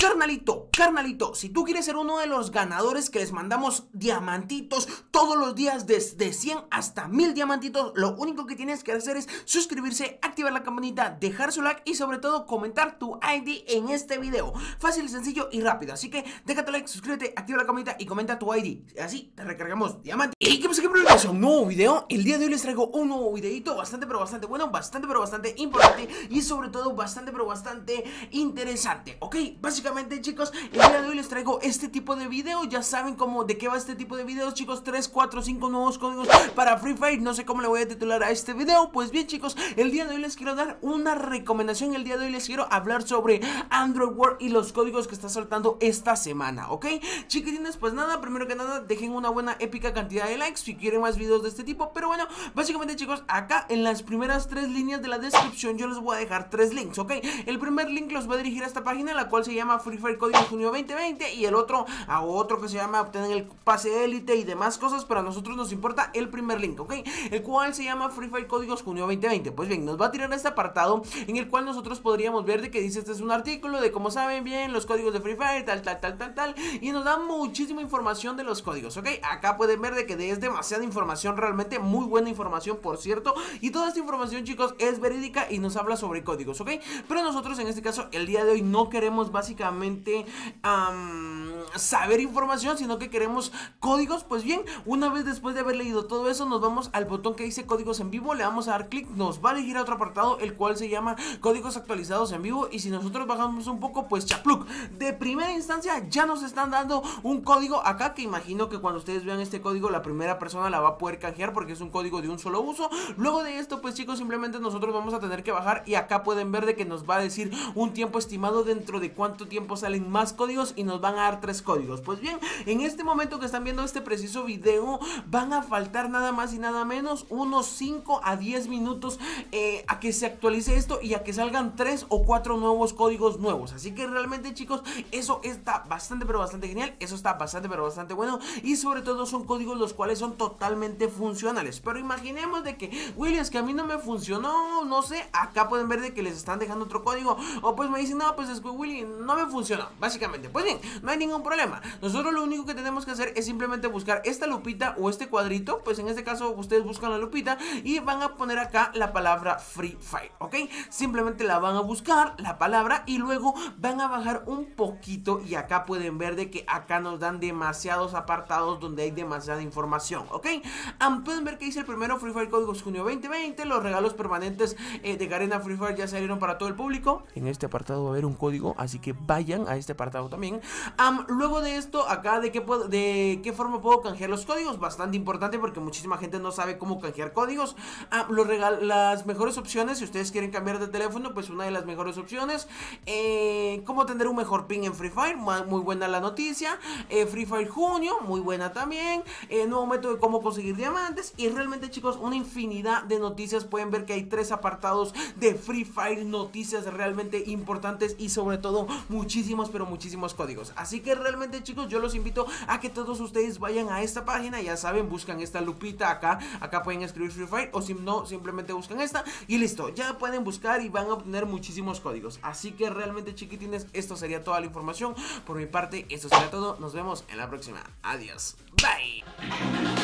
Carnalito, si tú quieres ser uno de los ganadores que les mandamos diamantitos todos los días desde 100 hasta 1000 diamantitos, lo único que tienes que hacer es suscribirse, activar la campanita, dejar su like y sobre todo comentar tu ID en este video. Fácil, sencillo y rápido, así que déjate like, suscríbete, activa la campanita y comenta tu ID, así te recargamos diamantes. Y que pasa que es un nuevo video. El día de hoy les traigo un nuevo videito bastante pero bastante bueno, bastante pero bastante importante y sobre todo bastante pero bastante interesante, ¿ok? Básicamente chicos, el día de hoy les traigo este tipo de video. Ya saben cómo, de qué va este tipo de videos, chicos. 3, 4, 5 nuevos códigos para Free Fire. No sé cómo le voy a titular a este video. Pues bien, chicos, el día de hoy les quiero dar una recomendación. El día de hoy les quiero hablar sobre Android World y los códigos que está soltando esta semana, ¿ok? Chiquitines, pues nada, primero que nada, dejen una buena épica cantidad de likes si quieren más videos de este tipo. Pero bueno, básicamente, chicos, acá en las primeras 3 líneas de la descripción yo les voy a dejar 3 links, ¿ok? El primer link los va a dirigir a esta página, la cual se llama Free Fire Código Junio 2020, y el otro a otro que se llama obtener el pase élite y demás cosas, pero a nosotros nos importa el primer link, ¿ok? El cual se llama Free Fire Códigos Junio 2020. Pues bien, nos va a tirar este apartado en el cual nosotros podríamos ver de que dice este es un artículo de cómo saben bien los códigos de Free Fire, tal, y nos da muchísima información de los códigos, ¿ok? Acá pueden ver de que es demasiada información, realmente muy buena información, por cierto, y toda esta información, chicos, es verídica y nos habla sobre códigos, ¿ok? Pero nosotros en este caso, el día de hoy no queremos básicamente saber información, sino que queremos códigos. Pues bien, una vez después de haber leído todo eso, nos vamos al botón que dice códigos en vivo, le vamos a dar clic, nos va a elegir a otro apartado, el cual se llama códigos actualizados en vivo, y si nosotros bajamos un poco, pues chapluc, de primera instancia ya nos están dando un código acá, que imagino que cuando ustedes vean este código, la primera persona la va a poder canjear, porque es un código de un solo uso. Luego de esto, pues chicos, simplemente nosotros vamos a tener que bajar, y acá pueden ver de que nos va a decir un tiempo estimado dentro de cuánto tiempo salen más códigos, y nos van a dar 3 códigos. Pues bien, en este momento que están viendo este preciso video, van a faltar nada más y nada menos unos 5 a 10 minutos a que se actualice esto y a que salgan 3 o 4 nuevos códigos nuevos. Así que realmente, chicos, eso está bastante pero bastante genial, eso está bastante pero bastante bueno, y sobre todo son códigos los cuales son totalmente funcionales. Pero imaginemos de que, Willy, es que a mí no me funcionó, no sé, acá pueden ver de que les están dejando otro código, o pues me dicen, no, pues es que Willy no me funciona, básicamente. Pues bien, no hay ningún problema. Nosotros lo único que tenemos que hacer es simplemente buscar esta lupita o este cuadrito. Pues en este caso ustedes buscan la lupita y van a poner acá la palabra Free Fire, ¿ok? Simplemente la van a buscar, la palabra, y luego van a bajar un poquito, y acá pueden ver de que acá nos dan demasiados apartados donde hay demasiada información, ¿ok? Pueden ver que dice el primero Free Fire Códigos Junio 2020. Los regalos permanentes de Garena Free Fire ya salieron para todo el público. En este apartado va a haber un código, así que vayan a este apartado también. Luego de esto, acá de qué forma puedo canjear los códigos, bastante importante porque muchísima gente no sabe cómo canjear códigos. Las mejores opciones, si ustedes quieren cambiar de teléfono, pues una de las mejores opciones, cómo tener un mejor ping en Free Fire, muy buena la noticia. Free Fire Junio, muy buena también. Nuevo método de cómo conseguir diamantes, y realmente, chicos, una infinidad de noticias. Pueden ver que hay 3 apartados de Free Fire, noticias realmente importantes y sobre todo muchísimos pero muchísimos códigos. Así que realmente, chicos, yo los invito a que todos ustedes vayan a esta página. Ya saben, buscan esta lupita acá, acá pueden escribir Free Fire, o si no, simplemente buscan esta y listo, ya pueden buscar y van a obtener muchísimos códigos. Así que realmente, chiquitines, esto sería toda la información por mi parte, esto sería todo, nos vemos en la próxima, adiós, bye.